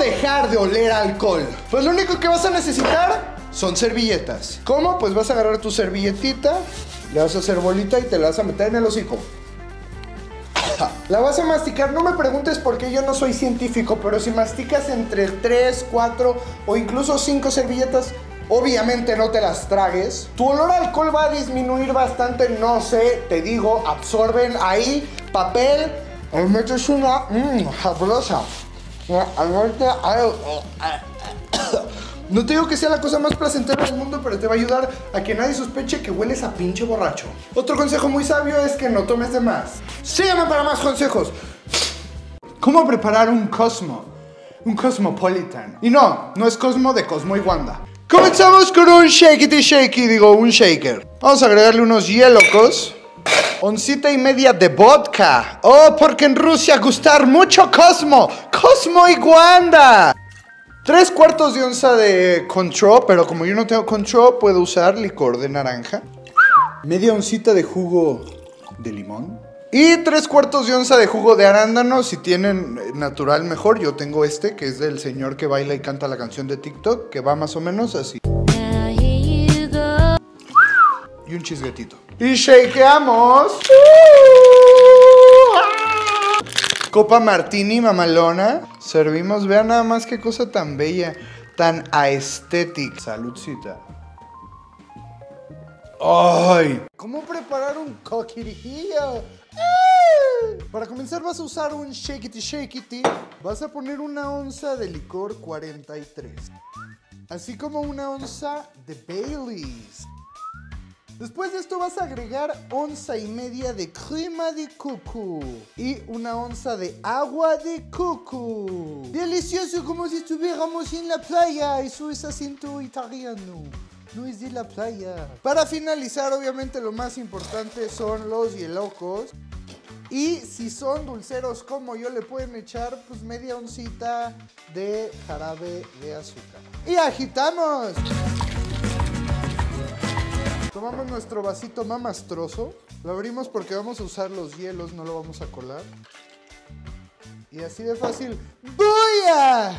dejar de oler alcohol? Pues lo único que vas a necesitar son servilletas. ¿Cómo? Pues vas a agarrar tu servilletita, le vas a hacer bolita y te la vas a meter en el hocico. La vas a masticar, no me preguntes por qué, yo no soy científico, pero si masticas entre 3, 4 o incluso 5 servilletas, obviamente no te las tragues. Tu olor a alcohol va a disminuir bastante, no sé, te digo, absorben ahí papel, metes una sabrosa. No te digo que sea la cosa más placentera del mundo, pero te va a ayudar a que nadie sospeche que hueles a pinche borracho. Otro consejo muy sabio es que no tomes de más. Sígueme para más consejos. ¿Cómo preparar un Cosmo? Un Cosmopolitan. Y no, no es Cosmo de Cosmo y Wanda. Comenzamos con un shaker. Vamos a agregarle unos hielocos. 1.5 onzas de vodka. Oh, porque en Rusia gustar mucho Cosmo. Cosmo y Wanda. 3/4 onza de control, pero como yo no tengo control, puedo usar licor de naranja. 1/2 oncita de jugo de limón. Y 3/4 onza de jugo de arándano, si tienen natural mejor. Yo tengo este, que es del señor que baila y canta la canción de TikTok, que va más o menos así. Y un chisguetito. Y shakeamos. Copa martini mamalona. Servimos, vean nada más qué cosa tan bella, tan aesthetic. Saludcita. ¡Ay! ¿Cómo preparar un coquiriquillo? Para comenzar vas a usar un shakity. Vas a poner 1 onza de licor 43. Así como 1 onza de Baileys. Después de esto vas a agregar 1.5 onzas de crema de coco y 1 onza de agua de coco. Delicioso, como si estuviéramos en la playa. Eso es acento italiano, no es de la playa. Para finalizar, obviamente lo más importante son los hielocos. Y si son dulceros como yo, le pueden echar pues 1/2 oncita de jarabe de azúcar. Y agitamos. Tomamos nuestro vasito mamastroso, lo abrimos porque vamos a usar los hielos, no lo vamos a colar. Y así de fácil. ¡Buya!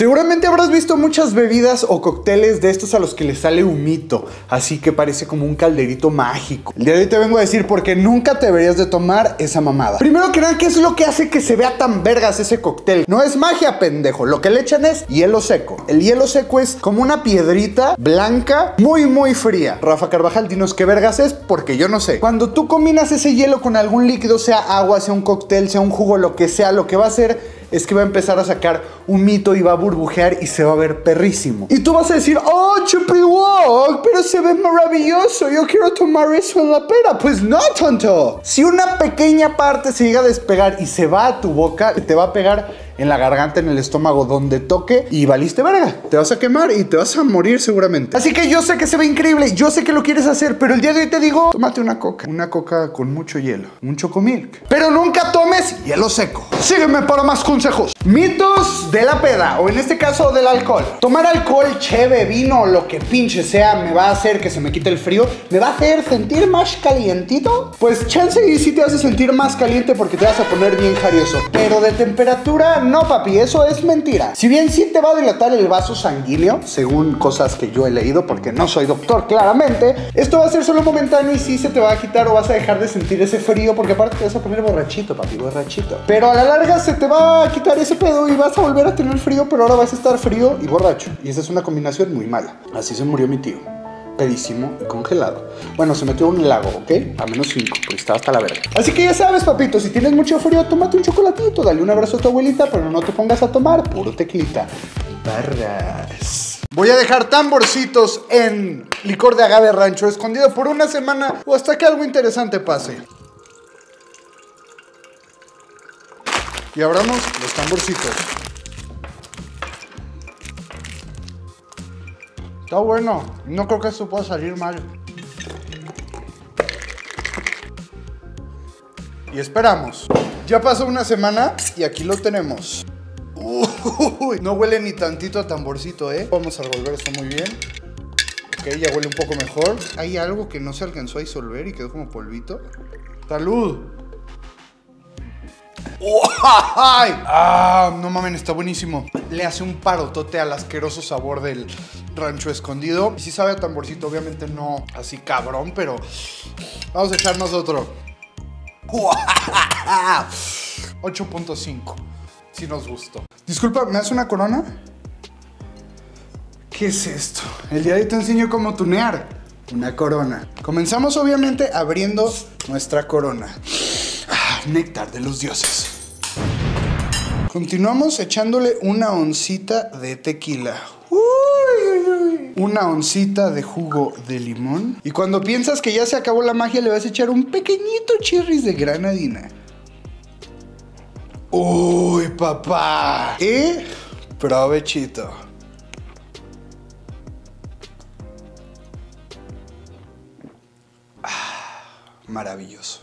Seguramente habrás visto muchas bebidas o cócteles de estos a los que les sale humito, así que parece como un calderito mágico. El día de hoy te vengo a decir por qué nunca te deberías de tomar esa mamada. Primero que nada, ¿qué es lo que hace que se vea tan vergas ese cóctel? No es magia, pendejo. Lo que le echan es hielo seco. El hielo seco es como una piedrita blanca muy muy fría. Rafa Carvajal, dinos qué vergas es, porque yo no sé. Cuando tú combinas ese hielo con algún líquido, sea agua, sea un cóctel, sea un jugo, lo que sea, lo que va a hacer es que va a empezar a sacar humito y va a burbujear y se va a ver perrísimo. Y tú vas a decir, oh, CHUPIWONG, pero se ve maravilloso, yo quiero tomar eso en la pera. Pues no, tonto. Si una pequeña parte se llega a despegar y se va a tu boca, te va a pegar en la garganta, en el estómago, donde toque, y valiste verga. Te vas a quemar y te vas a morir seguramente. Así que yo sé que se ve increíble, yo sé que lo quieres hacer, pero el día de hoy te digo, tómate una coca con mucho hielo, un chocomilk, pero nunca tomes hielo seco. Sígueme para más consejos. Mitos de la peda, o en este caso del alcohol. Tomar alcohol, cheve, vino, lo que pinche sea, me va a hacer que se me quite el frío, me va a hacer sentir más calientito. Pues chance y sí te hace sentir más caliente porque te vas a poner bien jarioso, pero de temperatura no, papi, eso es mentira. Si bien sí te va a dilatar el vaso sanguíneo, según cosas que yo he leído, porque no soy doctor, claramente, esto va a ser solo momentáneo y sí se te va a quitar o vas a dejar de sentir ese frío, porque aparte te vas a poner borrachito, papi, borrachito. Pero a la larga se te va a quitar ese pedo y vas a volver a tener frío, pero ahora vas a estar frío y borracho. Y esa es una combinación muy mala. Así se murió mi tío. Pedísimo y congelado. Bueno, se metió en un lago, ¿ok? A -5, porque estaba hasta la verga. Así que ya sabes, papito, si tienes mucho frío, tómate un chocolatito, dale un abrazo a tu abuelita, pero no te pongas a tomar puro teclita. Barras. Voy a dejar tamborcitos en licor de agave Rancho Escondido por 1 semana o hasta que algo interesante pase. Y abramos los tamborcitos. Está bueno, no creo que esto pueda salir mal. Y esperamos. Ya pasó 1 semana y aquí lo tenemos. Uy, no huele ni tantito a tamborcito, ¿eh? Vamos a revolver esto muy bien. Ok, ya huele un poco mejor. Hay algo que no se alcanzó a disolver y quedó como polvito. ¡Salud! ¡Ay! ¡Ah! No mamen, está buenísimo. Le hace un parotote al asqueroso sabor del Rancho Escondido. Y sí sabe a tamborcito, obviamente no así cabrón, pero vamos a echarnos otro. 8.5. Sí nos gustó. Disculpa, ¿me das una corona? ¿Qué es esto? El día de hoy te enseño cómo tunear una corona. Comenzamos obviamente abriendo nuestra corona. Néctar de los dioses. Continuamos echándole una oncita de tequila. Una oncita de jugo de limón. Y cuando piensas que ya se acabó la magia, le vas a echar un pequeñito chirris de granadina. ¡Uy, papá! Y provechito. Maravilloso.